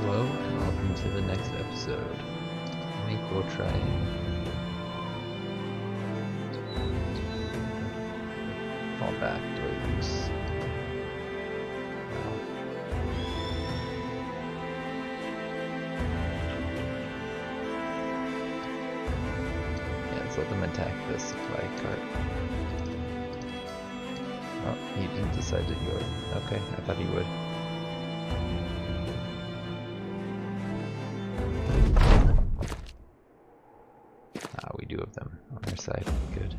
hello and welcome to the next episode. I think we'll try and fall back towards yeah, let's let them attack the supply cart. Oh, he didn't decide to do it. Okay, I thought he would. Good.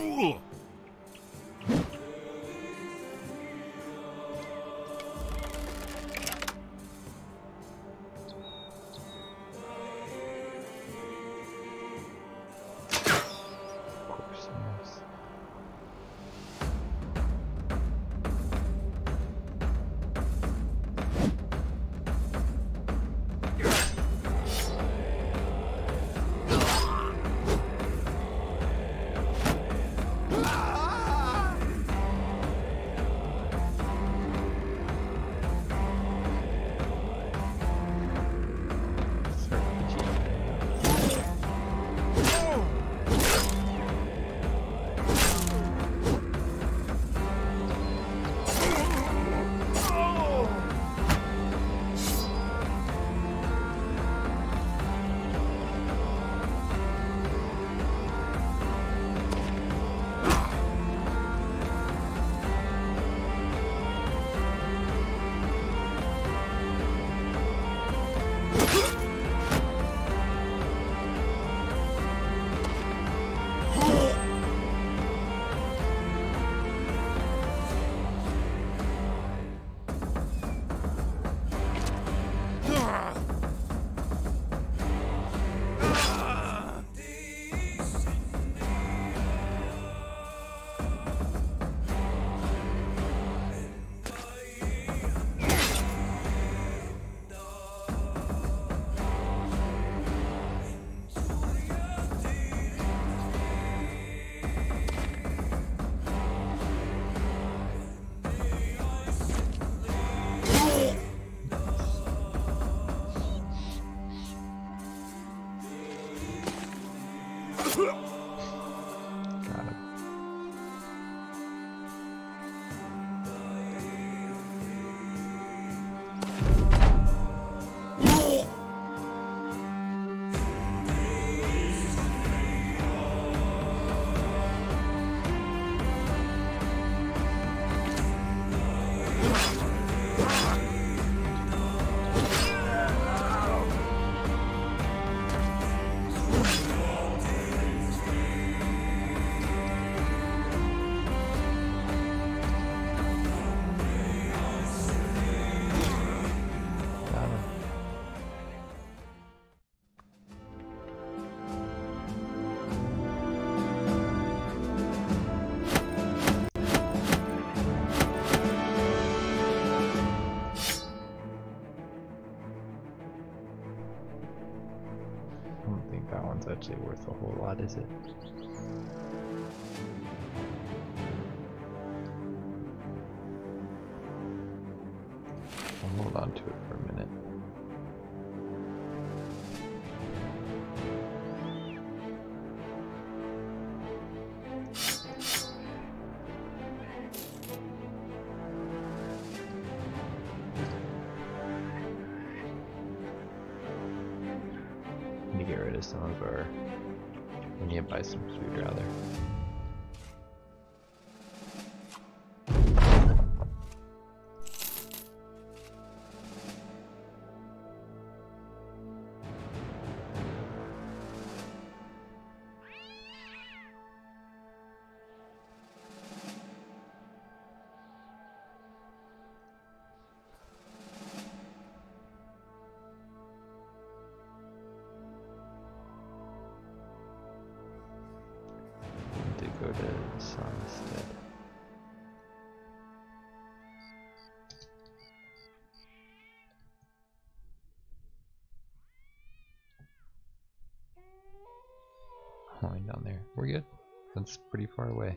fool! Worth a whole lot, is it? I'll hold on to it for a minute. Line down there. We're good. That's pretty far away.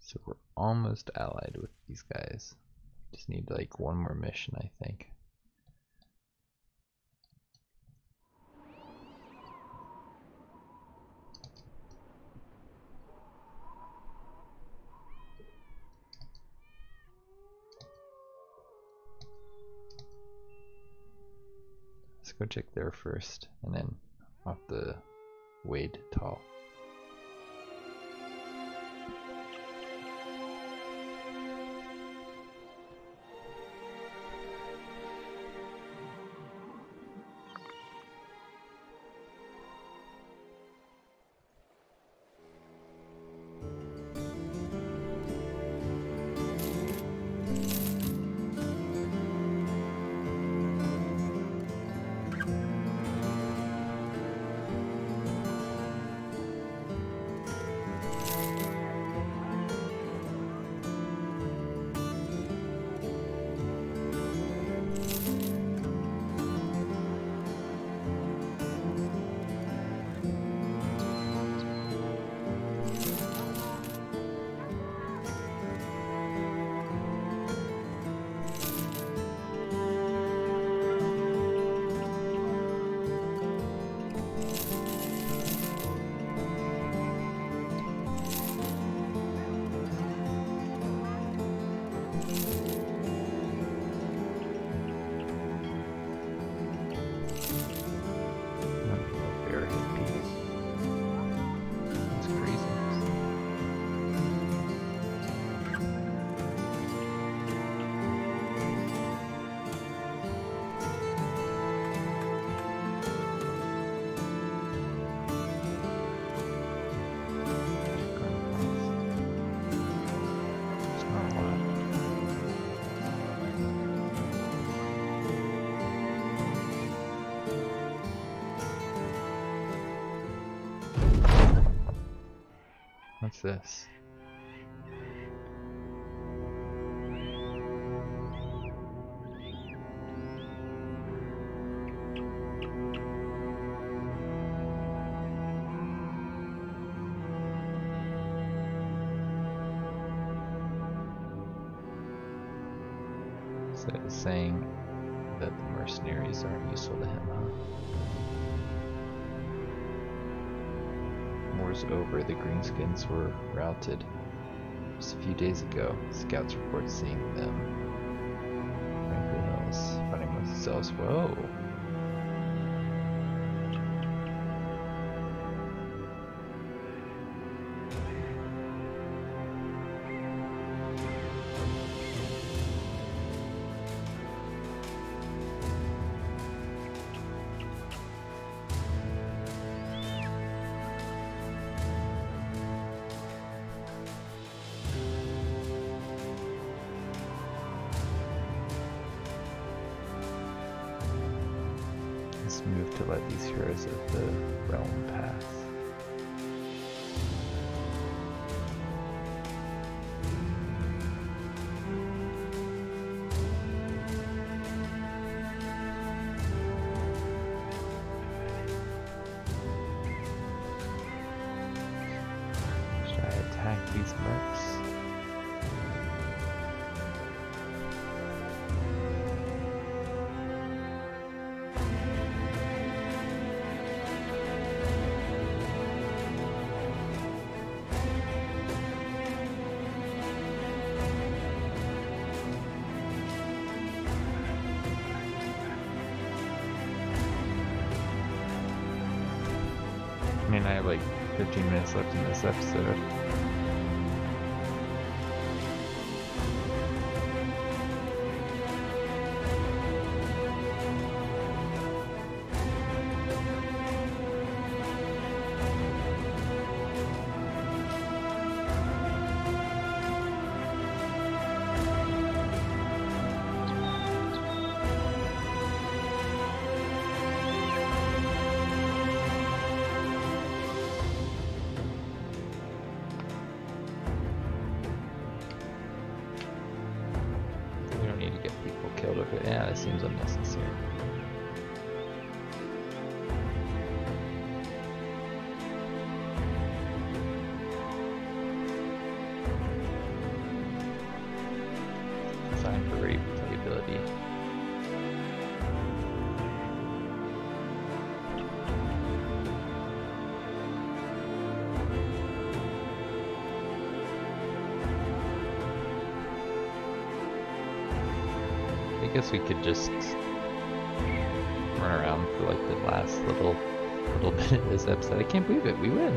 So we're almost allied with these guys. Just need like one more mission, I think. Go check there first, and then off the Wade Tall. this? So it's saying that the mercenaries aren't useful to him, huh? War's over, the greenskins were routed. Just a few days ago, scouts report seeing them. Franklin Hills, fighting amongst themselves. Whoa! Move to let these heroes of the realm pass. Should I attack these mercs? I mean, I have like 15 minutes left in this episode. Yeah, that seems unnecessary. Time for replayability. I guess we could just run around for like the last little bit of this episode. I can't believe it, we win!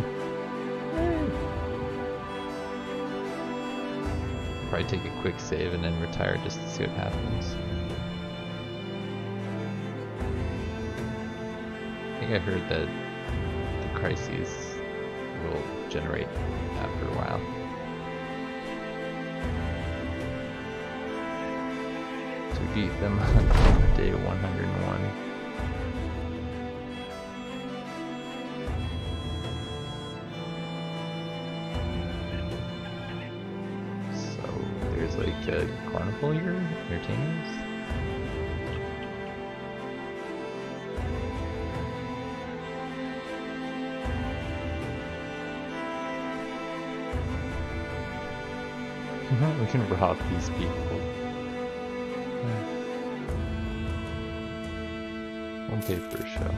Yay. Probably take a quick save and then retire just to see what happens. I think I heard that the crises will generate after a while. We beat them on day 101. So there's like a carnival here, entertainers. We can rob these people. One day for a show.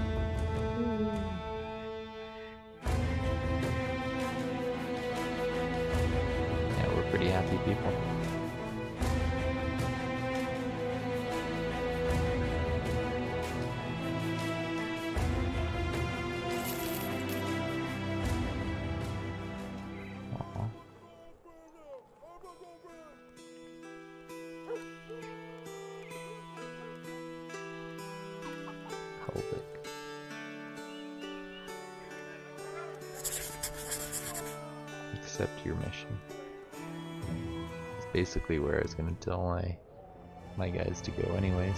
Yeah, we're pretty happy people. Accept your mission. It's basically where I was gonna tell my guys to go anyways.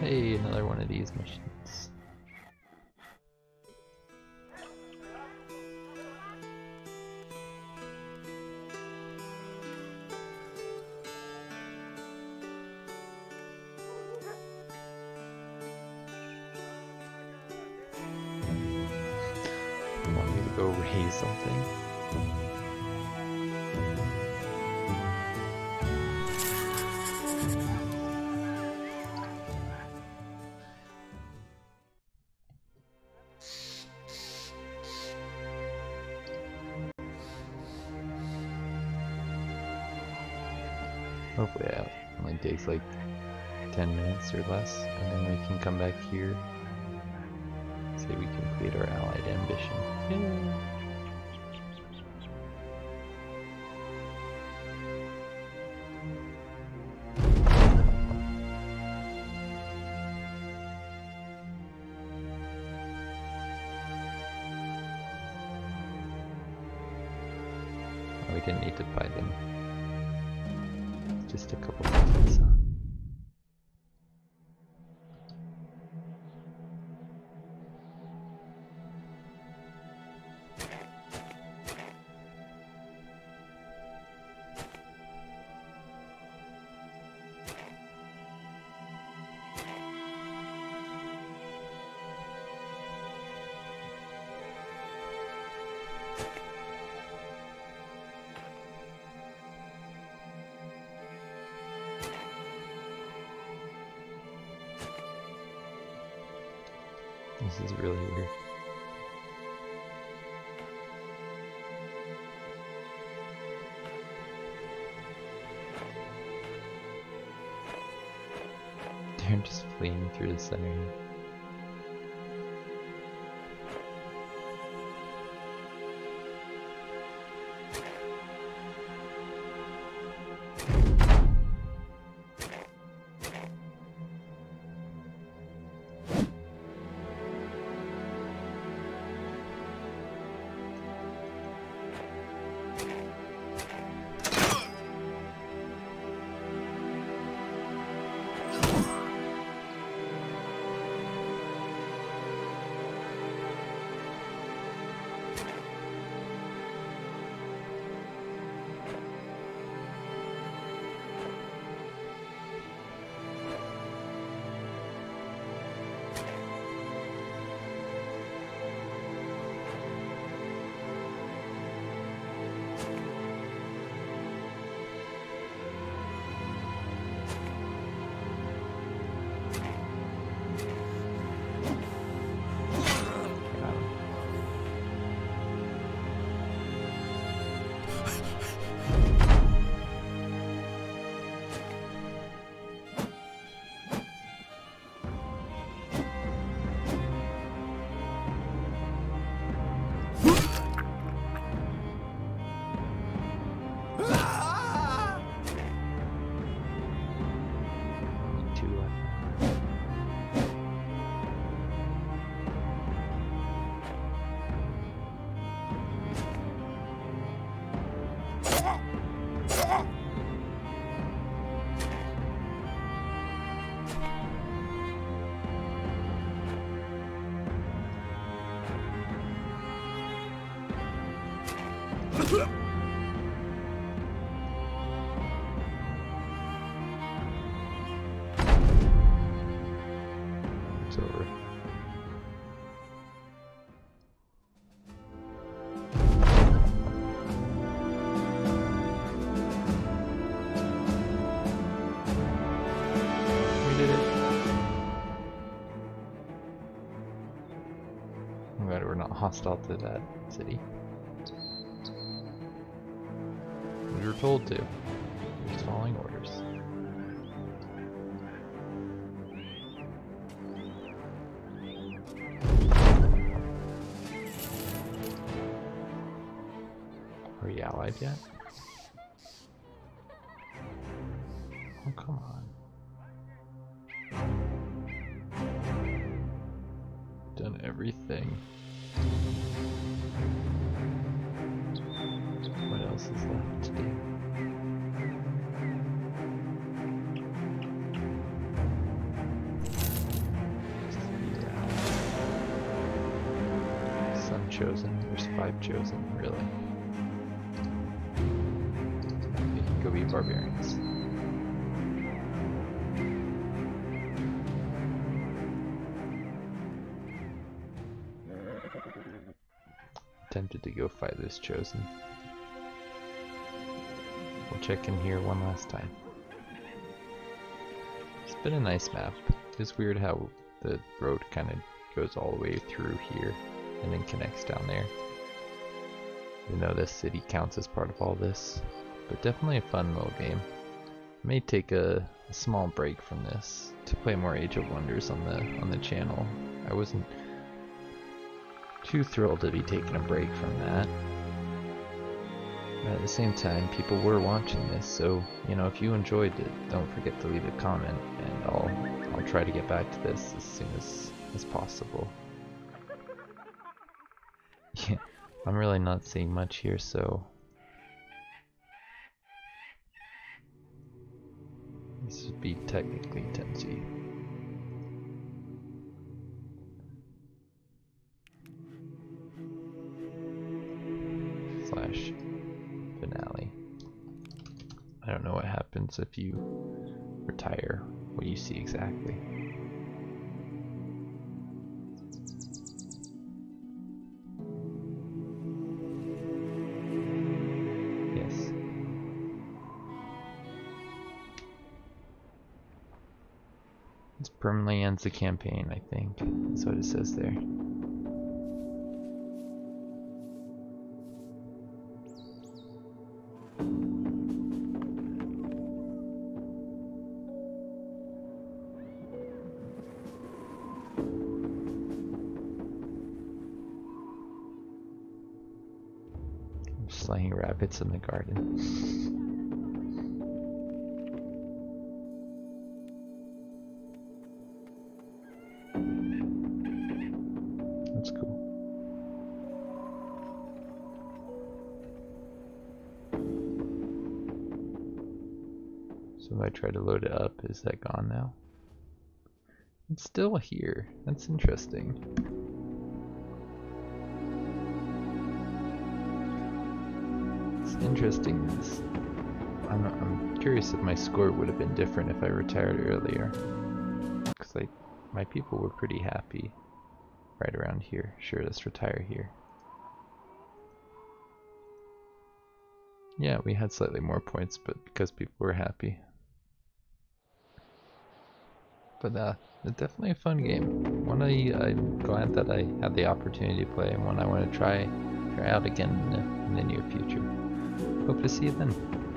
Hey, another one of these missions. You want me to go raise something? Hopefully that only takes like 10 minutes or less, and then we can come back here. Say we complete our allied ambition. Yay. Oh, we didn't need to buy them. Just a couple minutes. This is really weird. They're just fleeing through the center here. It's over. We did it. I'm glad we're not hostile to that city. We were told to. We're just following orders. Are we allied yet? Oh, come on. Done everything. What else is left to do? chosen. There's 5 chosen, really. We can go be barbarians. Tempted to go fight this chosen. We'll check in here one last time. It's been a nice map. It's weird how the road kind of goes all the way through here and then connects down there. Even though this city counts as part of all this. But definitely a fun little game. I may take a small break from this to play more Age of Wonders on the channel. I wasn't too thrilled to be taking a break from that. But at the same time, people were watching this, so, you know, if you enjoyed it, don't forget to leave a comment, and I'll try to get back to this as soon as possible. Yeah, I'm really not seeing much here, so this would be technically Temsi. / finale. I don't know what happens if you retire, what you see exactly. Yes. This permanently ends the campaign, I think. That's what it says there. Slaying rabbits in the garden. That's cool. So if I try to load it up, is that gone now? It's still here. That's interesting. Interestingness. I'm curious if my score would have been different if I retired earlier, because like my people were pretty happy right around here. Sure, let's retire here. Yeah, we had slightly more points, but because people were happy. But it's definitely a fun game. One I'm glad that I had the opportunity to play, and one I want to try out again in the near future. Hope to see you then.